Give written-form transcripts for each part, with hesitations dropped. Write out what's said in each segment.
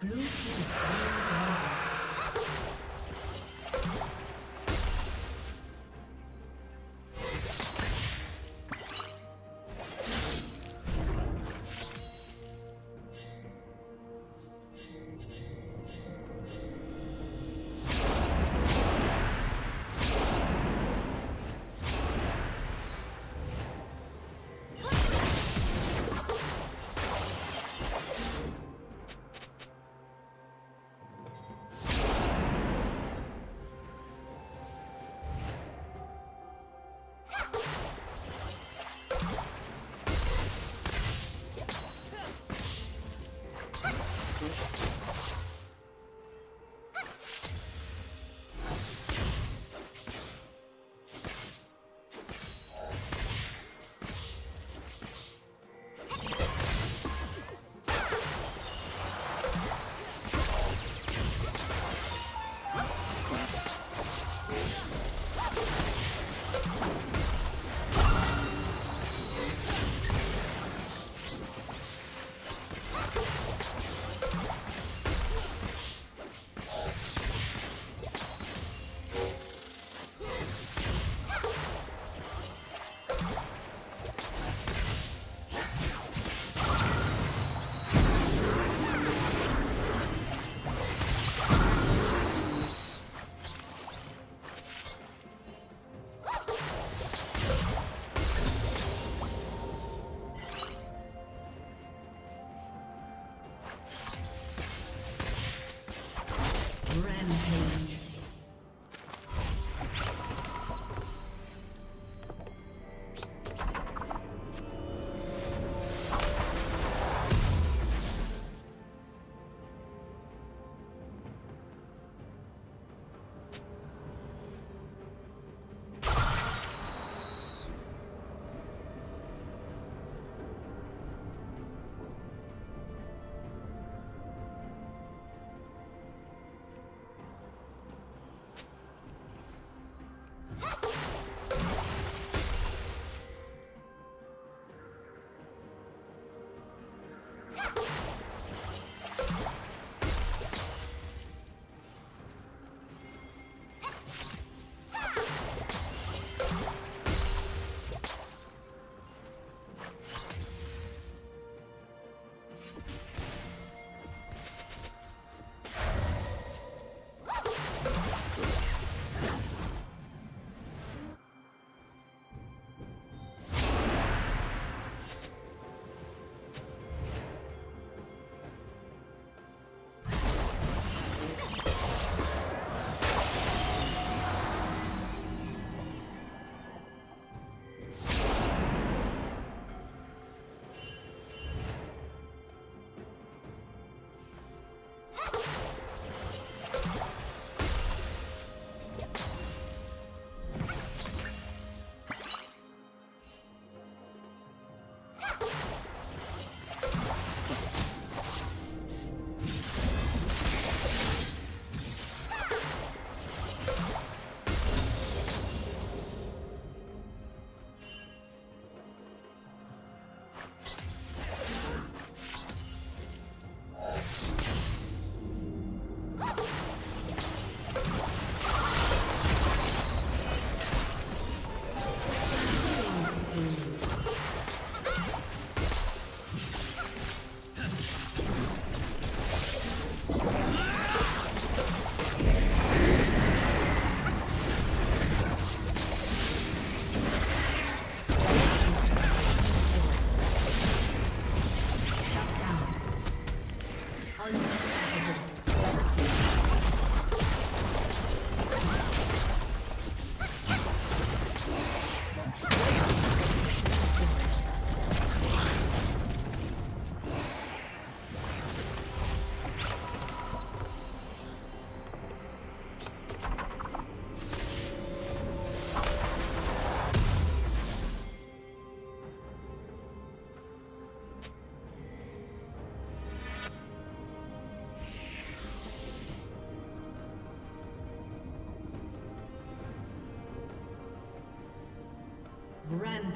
Blue team is really down.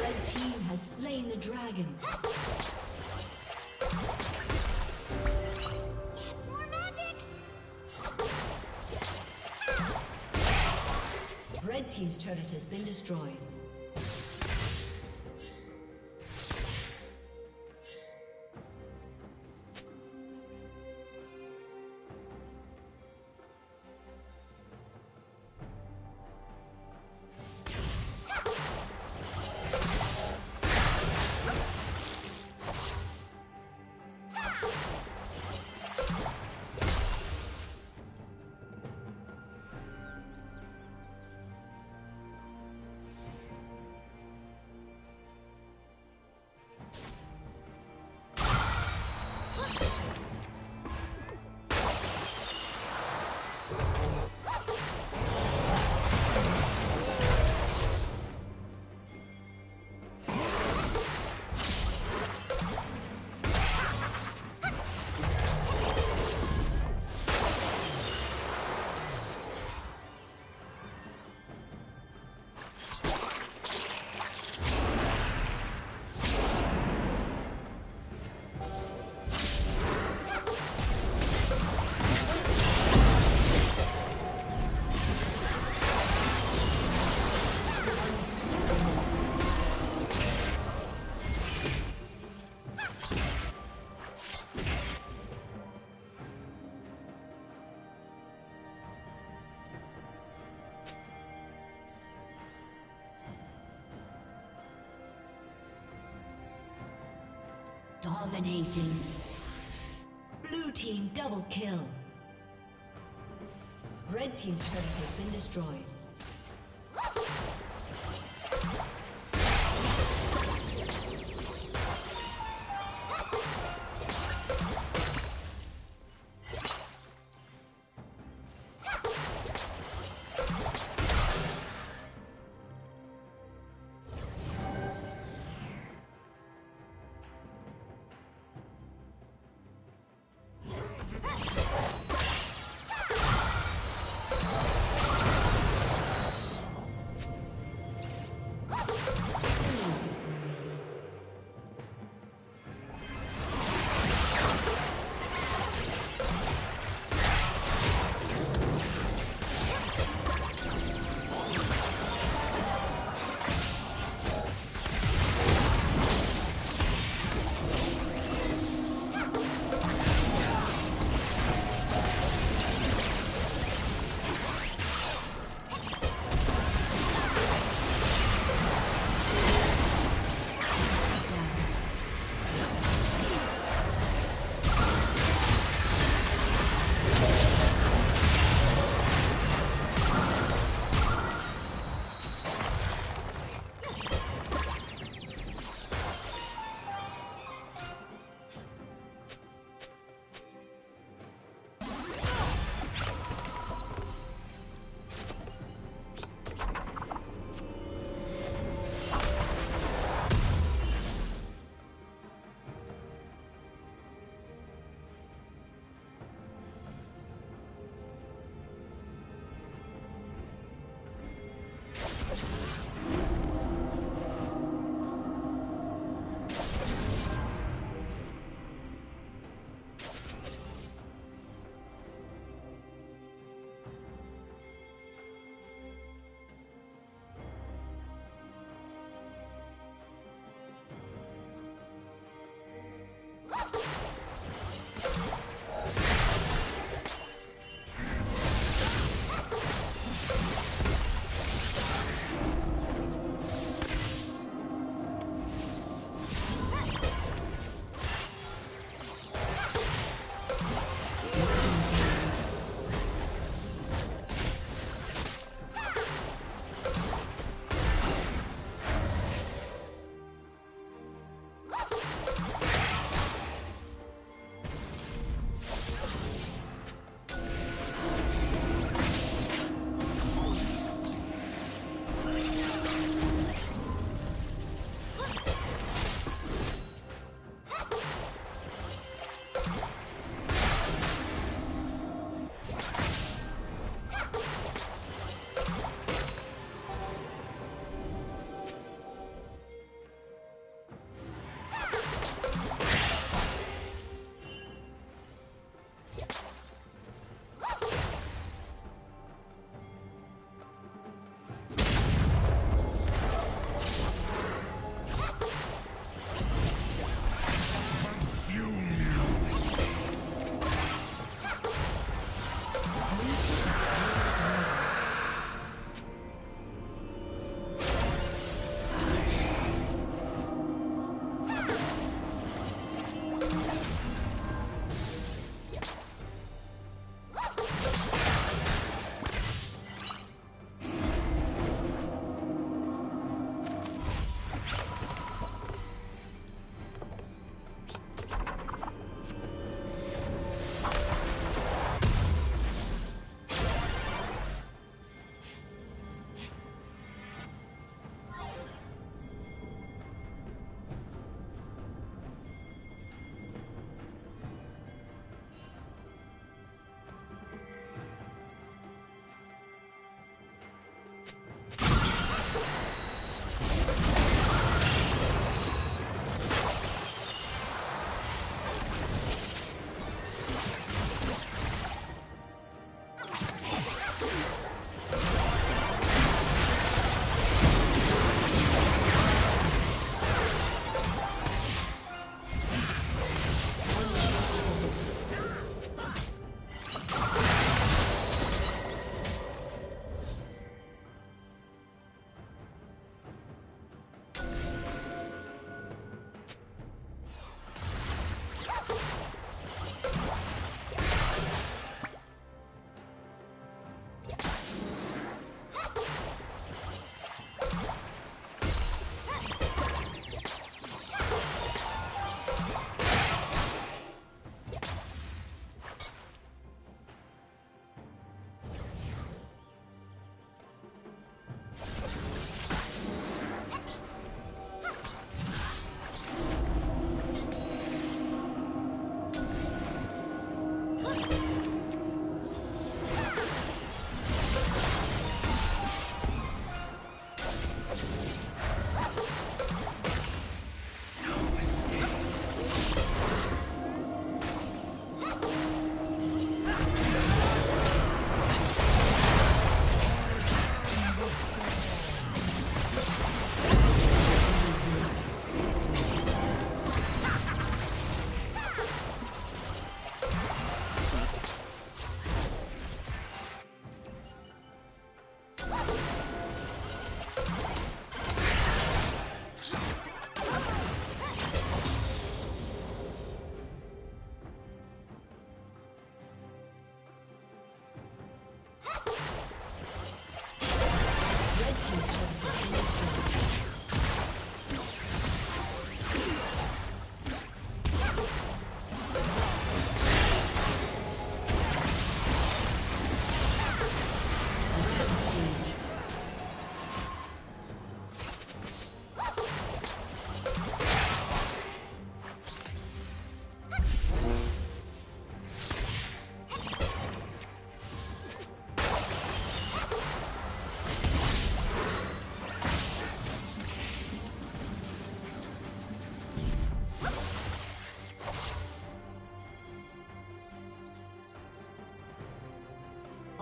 Red team has slain the dragon. Red team's turret has been destroyed. Dominating. Blue team double kill. Red team's turret has been destroyed.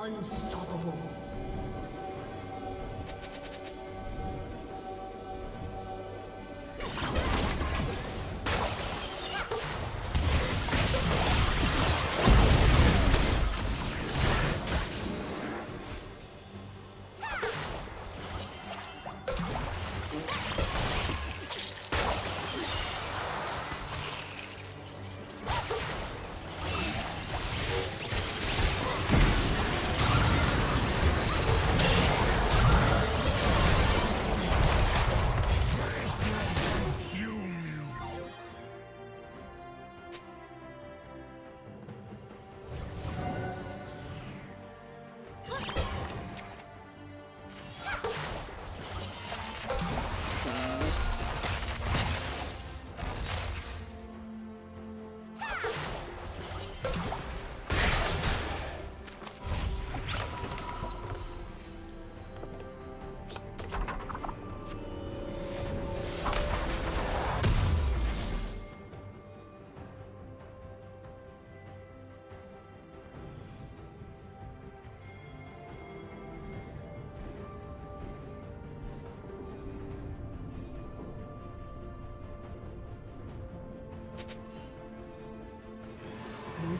Unstoppable.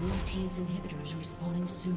Blue team's inhibitor is respawning soon.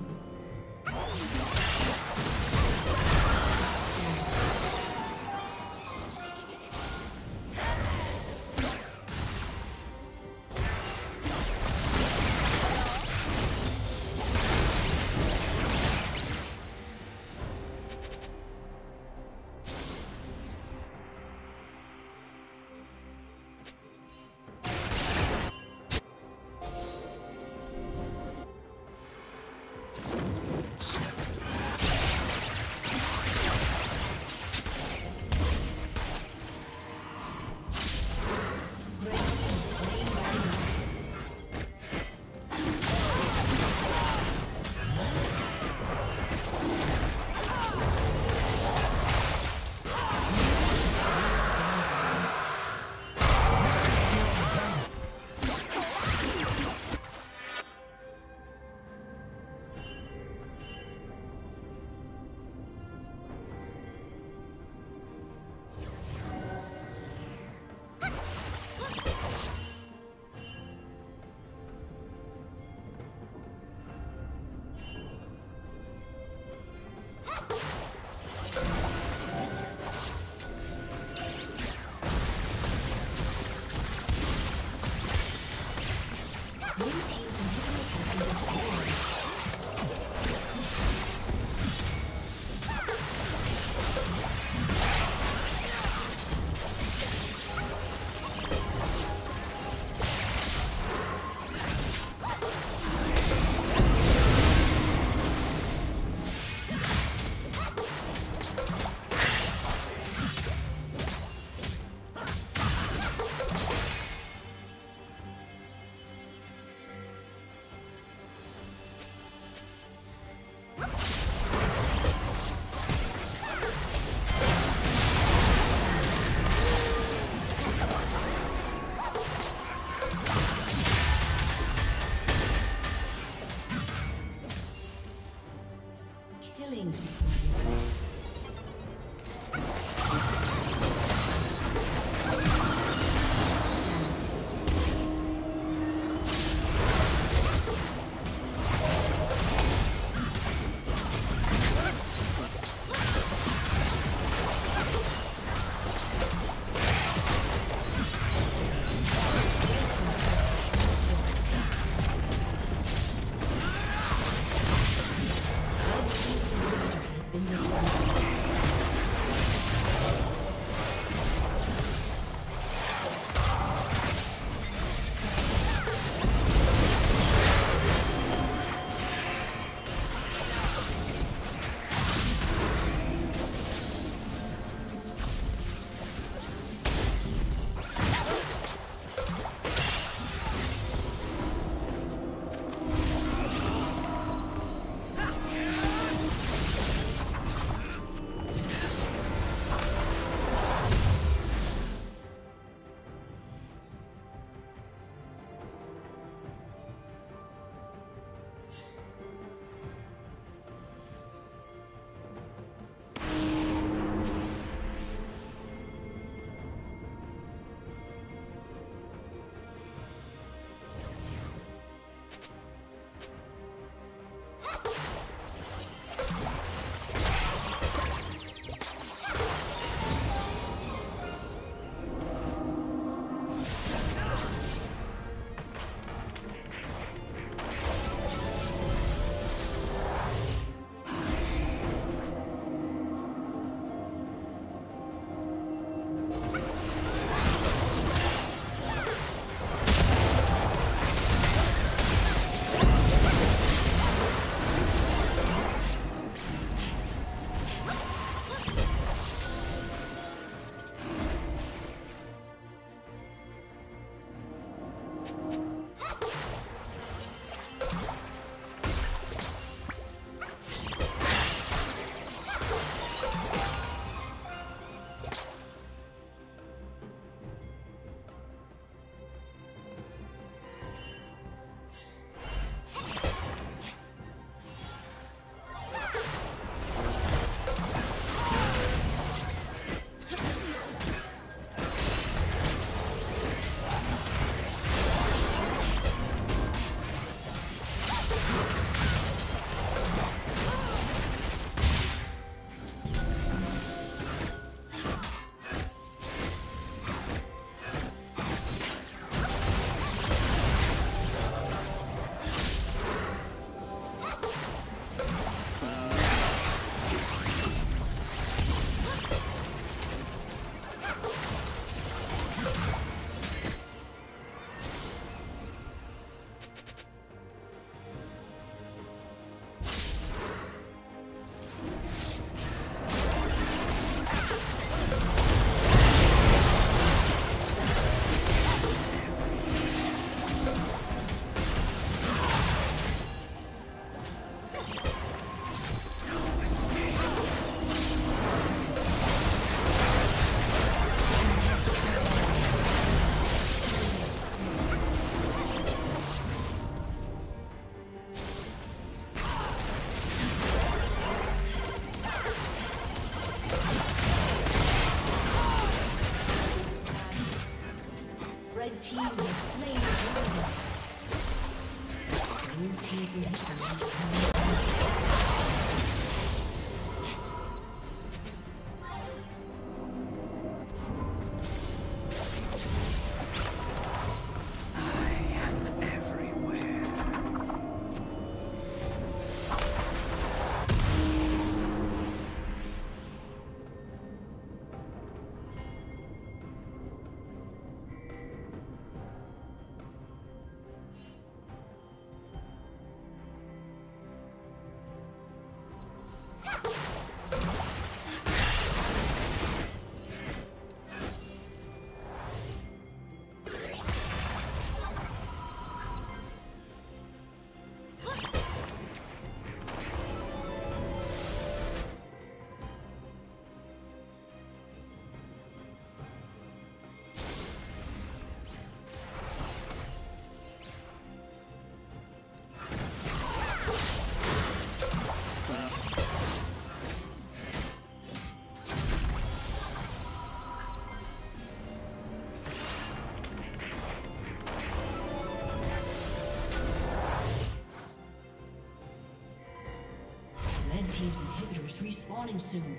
Inhibitors respawning soon.